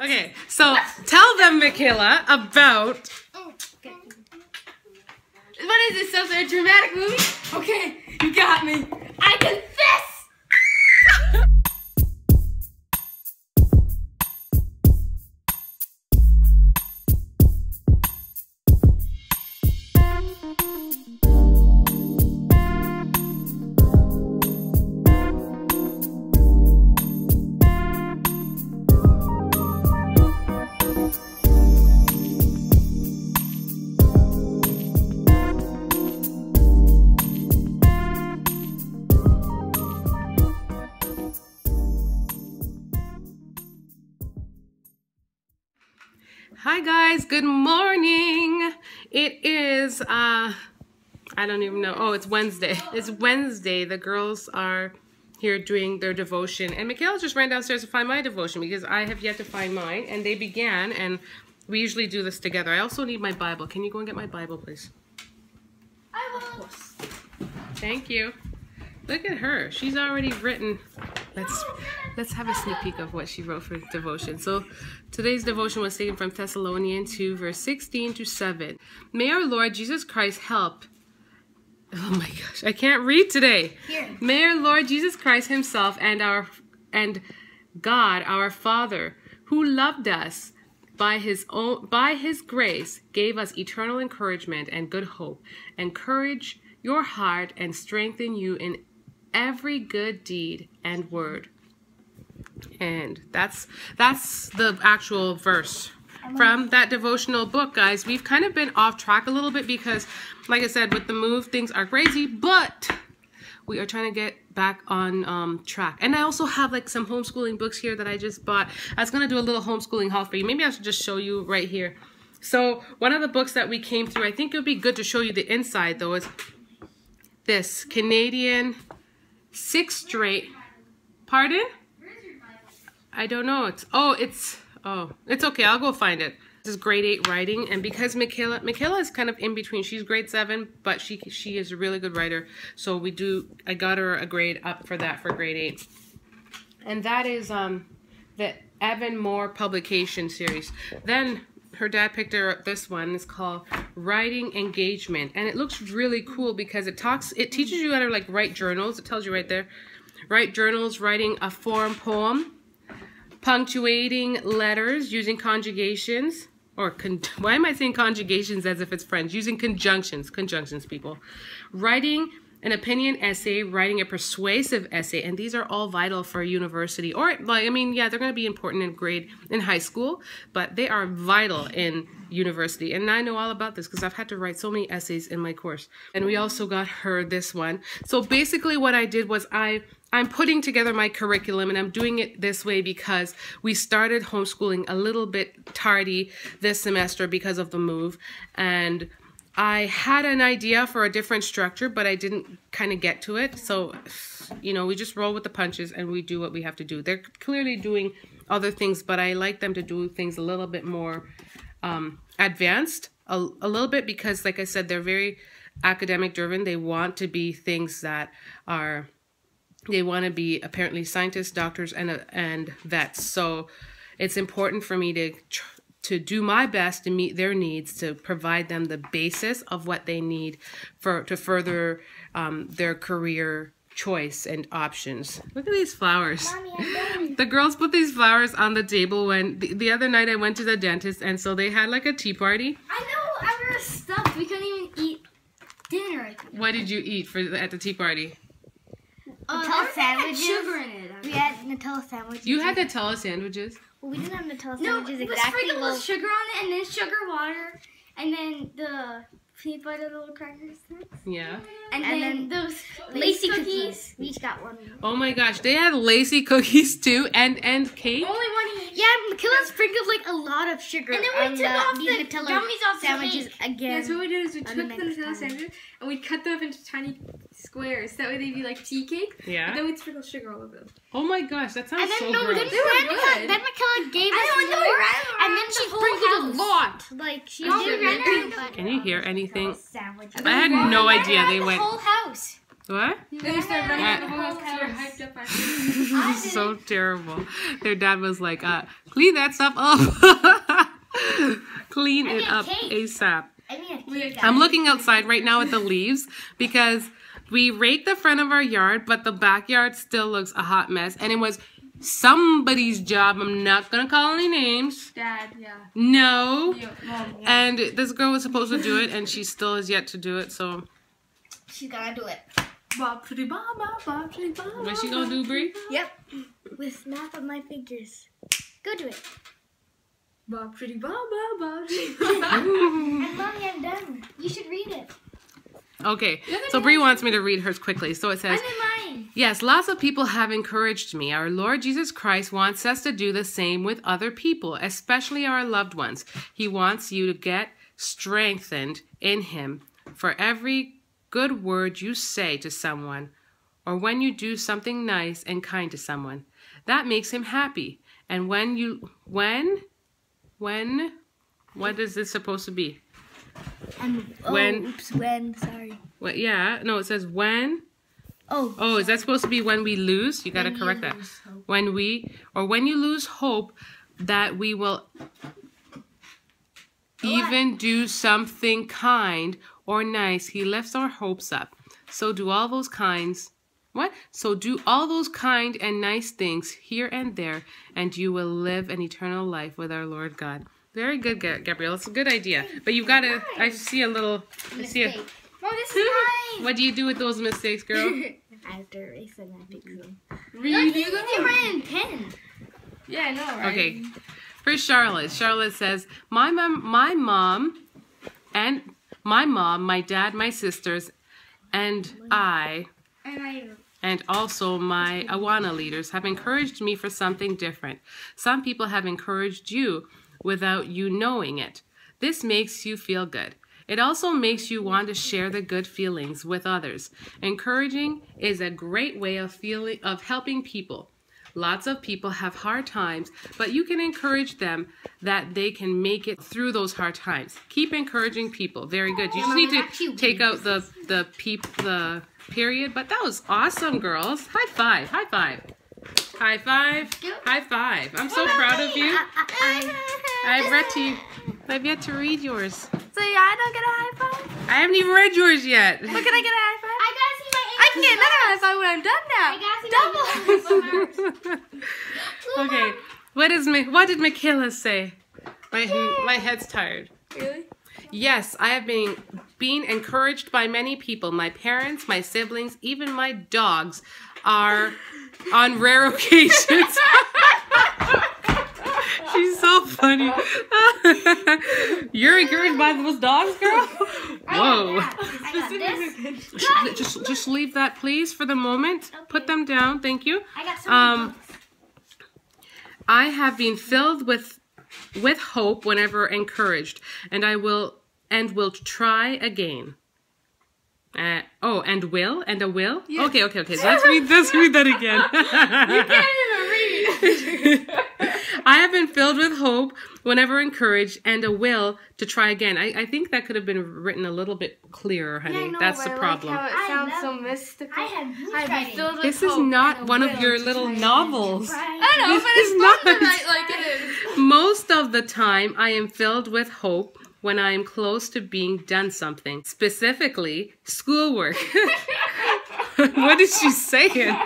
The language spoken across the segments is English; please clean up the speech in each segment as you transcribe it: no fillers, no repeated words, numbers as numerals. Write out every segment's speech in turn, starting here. Okay, so tell them, Michaela, about... Oh, okay. What is this, some sort of dramatic movie? Okay, you got me. I confess! Hi guys, good morning. It is, I don't even know. Oh, it's Wednesday. It's Wednesday. The girls are here doing their devotion. And Michaela just ran downstairs to find my devotion because I have yet to find mine. And they began, and we usually do this together. I also need my Bible. Can you go and get my Bible, please? I will. Of course. Thank you. Look at her. She's already written. Let's have a sneak peek of what she wrote for devotion. So today's devotion was taken from Thessalonians 2, verse 16 to 7. May our Lord Jesus Christ help. Oh my gosh, I can't read today. Here. May our Lord Jesus Christ himself and God our Father, who loved us by his grace, gave us eternal encouragement and good hope. Encourage your heart and strengthen you in every good deed and word. And that's the actual verse from that devotional book, guys. We've kind of been off track a little bit because, like I said, with the move, things are crazy, but we are trying to get back on track. And I also have like some homeschooling books here that I just bought. I was going to do a little homeschooling haul for you. Maybe I should just show you right here. So one of the books that we came through, I think it would be good to show you the inside, though, is this Canadian... 6 straight. Pardon? I don't know. It's okay. I'll go find it. This is grade 8 writing, and because Michaela is kind of in between. She's grade 7, but she is a really good writer. So I got her a grade up for that for grade 8. And that is the Evan Moore publication series. Then her dad picked her up this one. It's called Writing Engagement, and it looks really cool because it teaches you how to like write journals. It tells you right there, write journals, writing a form poem, punctuating letters, using conjugations, or why am I saying conjugations as if it's French? Using conjunctions, people, writing an opinion essay, writing a persuasive essay, and these are all vital for university. Or, like, I mean, yeah, they're going to be important in high school, but they are vital in university. And I know all about this because I've had to write so many essays in my course. And we also got her this one. So basically what I did was I'm putting together my curriculum, and I'm doing it this way because we started homeschooling a little bit tardy this semester because of the move, and I had an idea for a different structure, but I didn't kind of get to it. So, you know, we just roll with the punches and we do what we have to do. They're clearly doing other things, but I like them to do things a little bit more advanced, a little bit, because, like I said, they're very academic driven. They want to be things that are, they want to be apparently scientists, doctors, and vets. So it's important for me to do my best to meet their needs, to provide them the basis of what they need to further their career choice and options. Look at these flowers. Mommy. The girls put these flowers on the table when the other night I went to the dentist, and so they had like a tea party. I know, I was stuffed. We couldn't even eat dinner. I think. What did you eat at the tea party? Nutella sandwiches. Had sugar in it. We had Nutella sandwiches. You had Nutella sandwiches? Well, we didn't have Nutella sandwiches exactly. No, it was with sugar on it, and then sugar water, and then the peanut butter little crackers. Yeah. And then those Lacy cookies. We each got one. Oh my gosh, they had Lacy cookies too, and cake. Only one each. Yeah, Michaela sprinkled like a lot of sugar. And then we took off the Nutella sandwiches again. That's what we did is we took the Nutella sandwiches and we cut them up into tiny squares. That way they'd be like tea cake. Yeah. And then we'd sprinkle sugar all over them. Oh my gosh, that sounds so gross. Then Michaela gave us more, and then she sprinkled a lot. Like she did. Can you hear anything? I had no idea they went. Whole house. What? They used to run the whole house because we were hyped up. This is so terrible. Their dad was like, clean that stuff up. Clean it up ASAP. I'm looking outside right now at the leaves because we raked the front of our yard, but the backyard still looks a hot mess. And it was somebody's job. I'm not going to call any names. Dad, yeah. No. You, Mom, yeah. And this girl was supposed to do it, and she still is yet to do it, so. She's going to do it. What's she going to do, Bree? Yep. With math on my fingers. Go do it. Bob pretty ba ba. And Mommy, I'm done. You should read it. Okay, so Bree wants me to read hers quickly. So it says, yes, lots of people have encouraged me. Our Lord Jesus Christ wants us to do the same with other people, especially our loved ones. He wants you to get strengthened in Him for every good word you say to someone or when you do something nice and kind to someone. That makes Him happy. And when you, what is this supposed to be? It says when. Oh, is that supposed to be when we lose? You got to correct that. When you lose hope that we will even do something kind or nice, He lifts our hopes up. So do all those kinds. So do all those kind and nice things here and there, and you will live an eternal life with our Lord God. Very good, Gabrielle. It's a good idea. But you've got to, I see a mistake. Oh, this is mine. What do you do with those mistakes, girl? I have to erase them. I think so. Really? You're pen. Yeah, I know, right? Okay. For Charlotte. Charlotte says, my mom, my dad, my sisters, and I, and also my Awana leaders have encouraged me for something different. Some people have encouraged you without you knowing it. This makes you feel good. It also makes you want to share the good feelings with others. Encouraging is a great way of helping people. Lots of people have hard times, but you can encourage them that they can make it through those hard times. Keep encouraging people. Very good. You just need to take out the period, but that was awesome, girls. High five. High five. High five. High five. I'm so proud of you. I've yet to read yours. So yeah, I don't get a high five? I haven't even read yours yet. But can I get a high five? I gotta see my English. I can get another high five when I'm done now. Double. Okay. What did Michaela say? My head's tired. Really? Yes, I have been encouraged by many people. My parents, my siblings, even my dogs are on rare occasions. She's so funny. You're encouraged by those dogs, girl? Whoa. Just leave that, please, for the moment. Okay. Put them down. Thank you. I got some books. I have been filled with hope whenever encouraged, and I will try again. And will? Yeah. Okay. So let's read that again. You can't even read. I have been filled with hope whenever encouraged and a will to try again. I think that could have been written a little bit clearer, honey. Yeah, that's the problem. Like how it sounds so mystical. This is not one of your little novels. I know, but it's not tonight like it is. Most of the time, I am filled with hope when I am close to being done something, specifically schoolwork. What is she saying?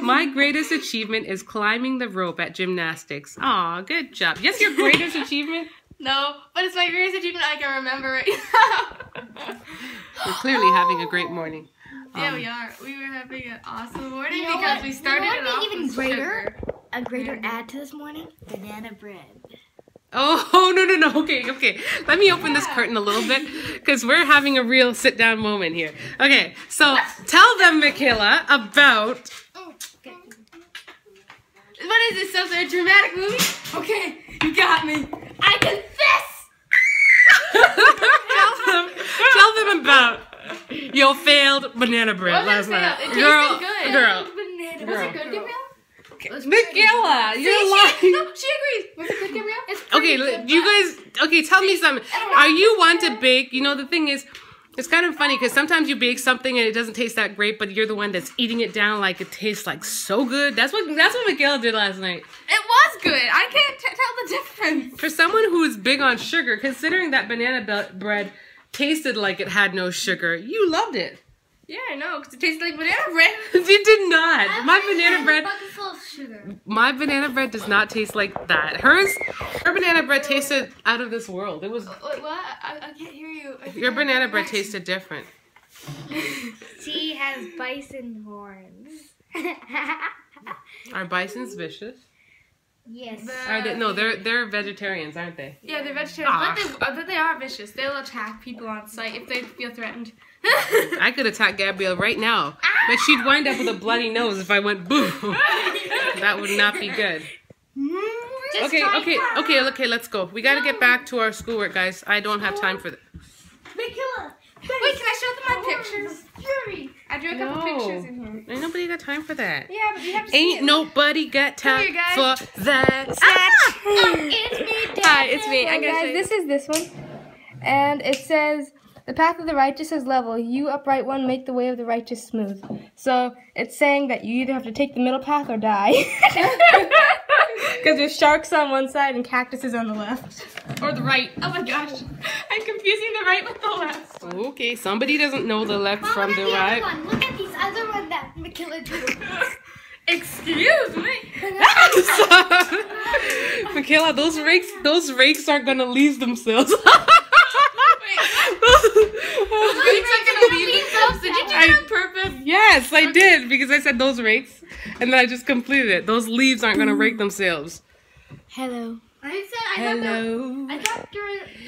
My greatest achievement is climbing the rope at gymnastics. Aw, good job. Yes, your greatest achievement? No, but it's my greatest achievement I can remember right now. We're clearly having a great morning. Yeah, we are. We were having an awesome morning because we started it off with sugar. A greater add to this morning? Banana bread. Oh, no. Okay. Let me open this curtain a little bit because we're having a real sit-down moment here. Okay, so tell them, Michaela, about... What is this, some sort of dramatic movie? Okay, you got me. I confess! tell them about your failed banana bread last night. It tasted good. Was it good, Gabrielle? Michaela, you're lying. No, she agrees. Was it good, Gabrielle? It's pretty good. You guys, tell me something. Are you one to bake? You know, the thing is, It's kind of funny because sometimes you bake something and it doesn't taste that great, but you're the one that's eating it down like it tastes like so good. That's what Miguel did last night. It was good. I can't tell the difference. For someone who's big on sugar, considering that banana bread tasted like it had no sugar, you loved it. Yeah, I know, because it tasted like banana bread. It did not. My banana bread does not taste like that. Her banana bread tasted out of this world. It was. Wait, what? I can't hear you. Your banana bread tasted different. She has bison horns. Are bisons vicious? Yes. They're vegetarians, aren't they? Yeah, they're vegetarians. But they are vicious. They'll attack people on sight if they feel threatened. I could attack Gabrielle right now, but she'd wind up with a bloody nose if I went boo. That would not be good. Okay, let's go. We gotta get back to our schoolwork, guys. I don't have time for that. Wait, can I show them my pictures? I drew a couple pictures in here. Ain't nobody got time for that. Yeah, but you have to Ain't nobody got time for that. It's me, Dad. Hi, it's me. Guys, this is this one. And it says, "The path of the righteous is level. You, upright one, make the way of the righteous smooth." So it's saying that you either have to take the middle path or die. Because there's sharks on one side and cactuses on the left. Or the right. Oh my gosh. I'm confusing the right with the left. Okay, somebody doesn't know the left from the right. Look at these other one that Michaela drew. Excuse me. Michaela, those rakes are going to leave themselves. Did you do it on purpose? Yes, I did, because I said those rakes, and then I just completed it. Those leaves aren't going to rake themselves. Hello.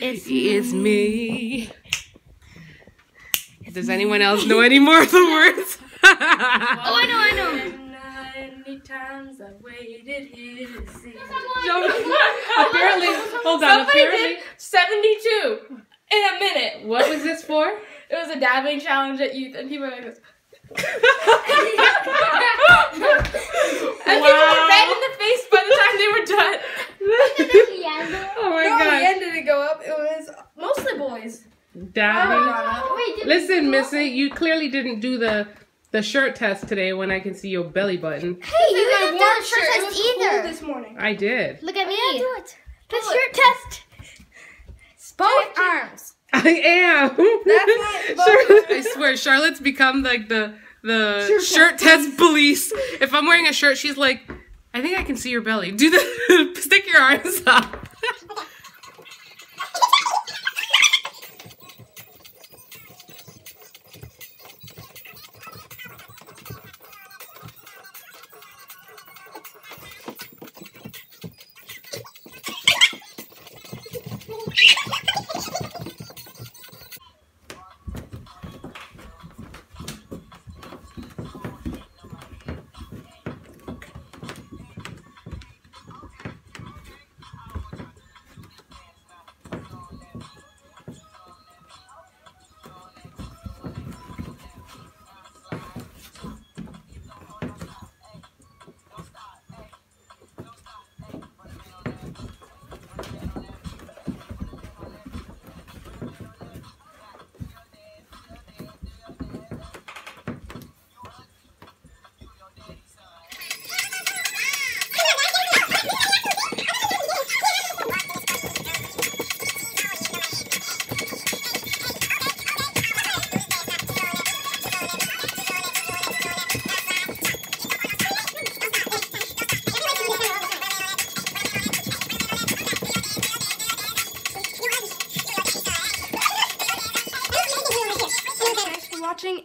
It's me. Does anyone else know any more of the words? I know. Many times I waited here to see. Apparently, hold on. Somebody did 72. In a minute. What was this for? It was a dabbing challenge at youth, and people were like this. And people were red in the face by the time they were done. Oh my gosh. The end didn't go up. It was mostly boys. Dabbing. Listen, Missy, you clearly didn't do the shirt test today when I can see your belly button. Hey, you didn't do the shirt test either. This morning. I did. Look at me. I do it. The shirt test. Both arms. I am. I swear, Charlotte's become like the shirt test police. If I'm wearing a shirt, she's like, "I think I can see your belly. Do the stick your arms up."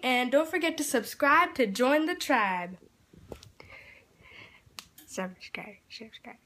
And don't forget to subscribe to join the tribe. Subscribe.